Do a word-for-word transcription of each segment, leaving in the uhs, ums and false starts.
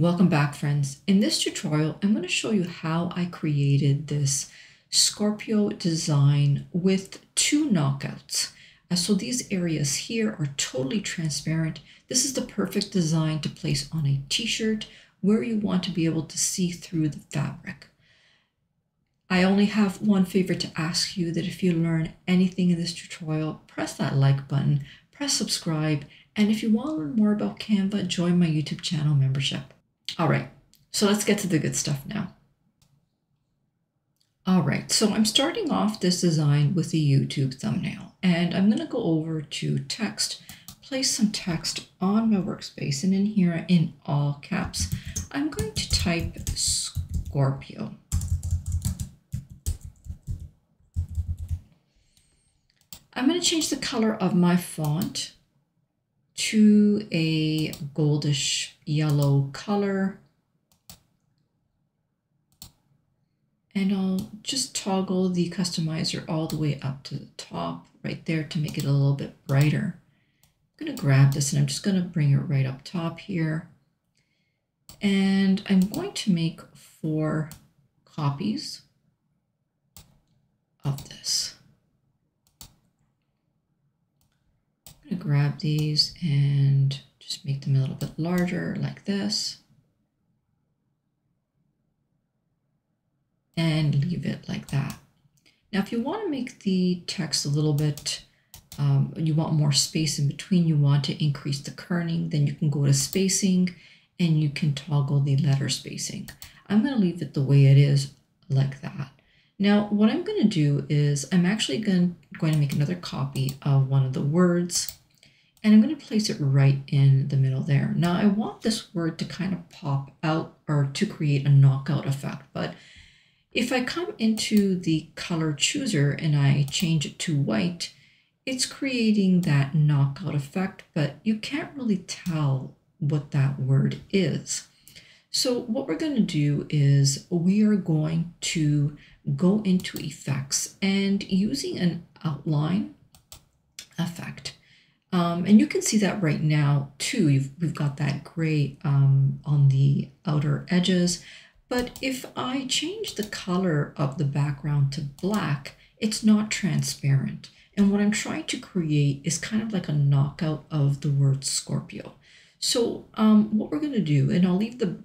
Welcome back, friends. In this tutorial, I'm going to show you how I created this Scorpio design with two knockouts. Uh, so these areas here are totally transparent. This is the perfect design to place on a t-shirt where you want to be able to see through the fabric. I only have one favor to ask you, that if you learn anything in this tutorial, press that like button, press subscribe, and if you want to learn more about Canva, join my YouTube channel membership. All right, so let's get to the good stuff now. All right, so I'm starting off this design with a YouTube thumbnail, and I'm gonna go over to text, place some text on my workspace, and in here, in all caps, I'm going to type Scorpio. I'm gonna change the color of my font to a goldish yellow color. And I'll just toggle the customizer all the way up to the top right there to make it a little bit brighter. I'm gonna grab this and I'm just gonna bring it right up top here. And I'm going to make four copies of this. Grab these and just make them a little bit larger like this and leave it like that. Now, if you want to make the text a little bit, um, you want more space in between, you want to increase the kerning, then you can go to spacing and you can toggle the letter spacing. I'm going to leave it the way it is like that. Now, what I'm going to do is I'm actually going to, going to make another copy of one of the words. And I'm going to place it right in the middle there. Now, I want this word to kind of pop out or to create a knockout effect. But if I come into the color chooser and I change it to white, it's creating that knockout effect, but you can't really tell what that word is. So what we're going to do is we are going to go into effects and using an outline effect. Um, and you can see that right now too, you've, we've got that gray um, on the outer edges. But if I change the color of the background to black, it's not transparent. And what I'm trying to create is kind of like a knockout of the word Scorpio. So um, what we're gonna do, and I'll leave the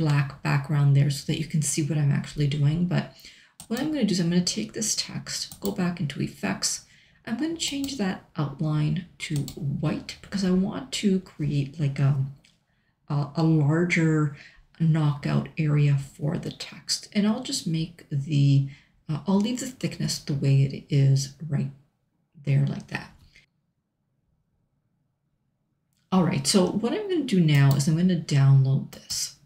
black background there so that you can see what I'm actually doing. But what I'm gonna do is I'm gonna take this text, go back into effects, I'm going to change that outline to white because I want to create like a, a, a larger knockout area for the text. And I'll just make the, uh, I'll leave the thickness the way it is right there like that. All right, so what I'm going to do now is I'm going to download this.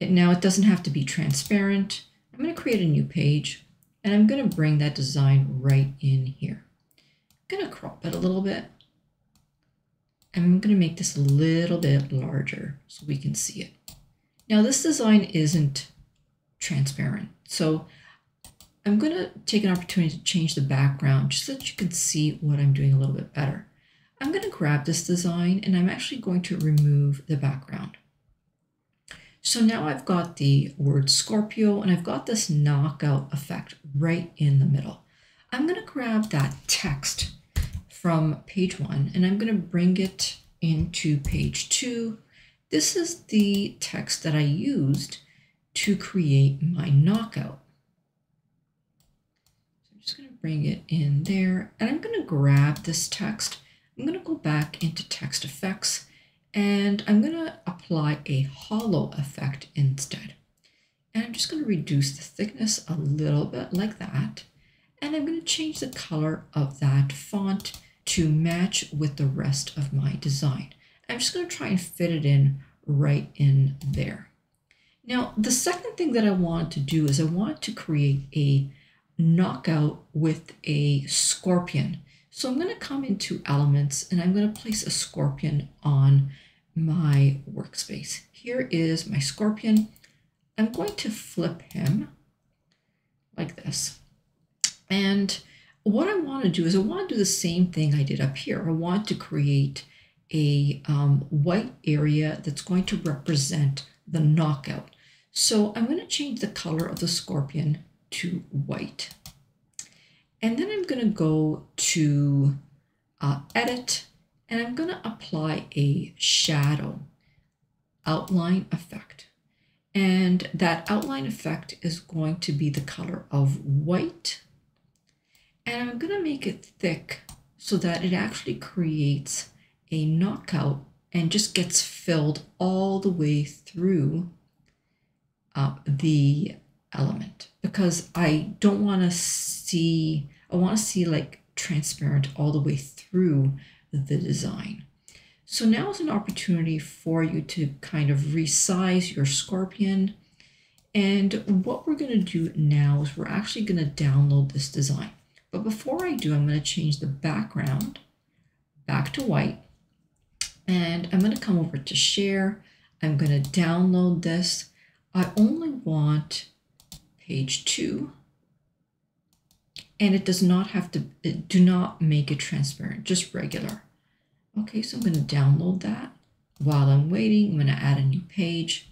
And now it doesn't have to be transparent. I'm going to create a new page. And I'm going to bring that design right in here. I'm going to crop it a little bit. I'm going to make this a little bit larger so we can see it. Now this design isn't transparent. So I'm going to take an opportunity to change the background just so that you can see what I'm doing a little bit better. I'm going to grab this design and I'm actually going to remove the background. So now I've got the word Scorpio and I've got this knockout effect right in the middle. I'm going to grab that text from page one and I'm going to bring it into page two. This is the text that I used to create my knockout. So I'm just going to bring it in there and I'm going to grab this text. I'm going to go back into text effects and I'm going to apply a hollow effect instead. And I'm just going to reduce the thickness a little bit like that. And I'm going to change the color of that font to match with the rest of my design. I'm just going to try and fit it in right in there. Now, the second thing that I want to do is I want to create a knockout with a scorpion. So I'm going to come into elements and I'm going to place a scorpion on my workspace. Here is my scorpion. I'm going to flip him like this. And what I want to do is I want to do the same thing I did up here. I want to create a um, white area that's going to represent the knockout. So I'm going to change the color of the scorpion to white. And then I'm going to go to uh, edit, and I'm going to apply a shadow outline effect. And that outline effect is going to be the color of white. And I'm going to make it thick so that it actually creates a knockout and just gets filled all the way through uh, the element, because I don't want to see, I want to see like transparent all the way through the design. So now is an opportunity for you to kind of resize your scorpion. And what we're going to do now is we're actually going to download this design. But before I do, I'm going to change the background back to white. And I'm going to come over to share. I'm going to download this. I only want page two. And it does not have to, do not make it transparent, just regular. Okay, so I'm going to download that. While I'm waiting, I'm going to add a new page.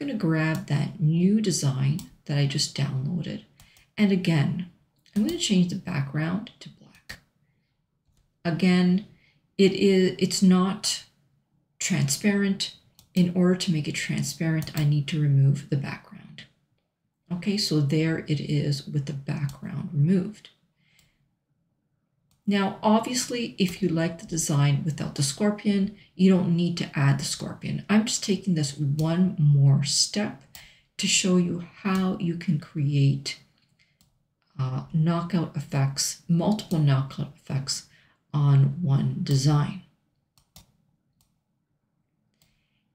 I'm going to grab that new design that I just downloaded. And again, I'm going to change the background to black. Again, it is, it's not transparent. In order to make it transparent, I need to remove the background. Okay, so there it is with the background removed. Now, obviously, if you like the design without the scorpion, you don't need to add the scorpion. I'm just taking this one more step to show you how you can create uh, knockout effects, multiple knockout effects on one design.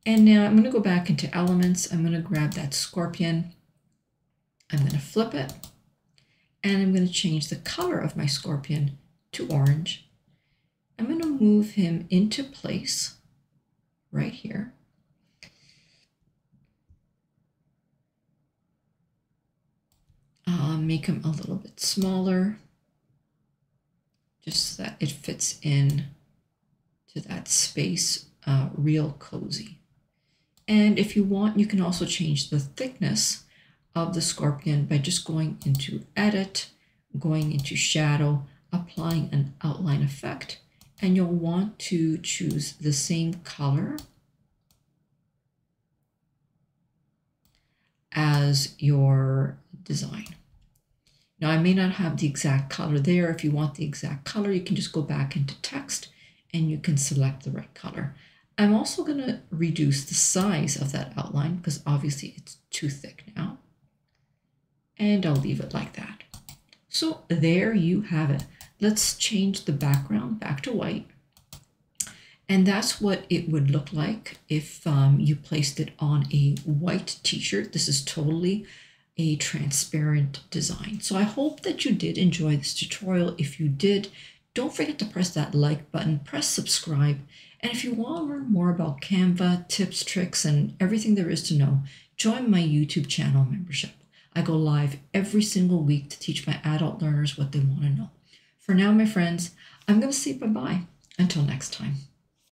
And now I'm going to go back into elements. I'm going to grab that scorpion. I'm going to flip it, and I'm going to change the color of my scorpion to orange. I'm going to move him into place right here. Uh, make him a little bit smaller, just so that it fits in to that space uh, real cozy. And if you want, you can also change the thickness of the scorpion by just going into edit, going into shadow, applying an outline effect, and you'll want to choose the same color as your design. Now, I may not have the exact color there. If you want the exact color, you can just go back into text and you can select the right color. I'm also going to reduce the size of that outline because obviously it's too thick now. And I'll leave it like that. So there you have it. Let's change the background back to white. And that's what it would look like if um, you placed it on a white t-shirt. This is totally a transparent design. So I hope that you did enjoy this tutorial. If you did, don't forget to press that like button, press subscribe. And if you want to learn more about Canva, tips, tricks, and everything there is to know, join my YouTube channel membership. I go live every single week to teach my adult learners what they want to know. For now, my friends, I'm going to say bye-bye. Until next time.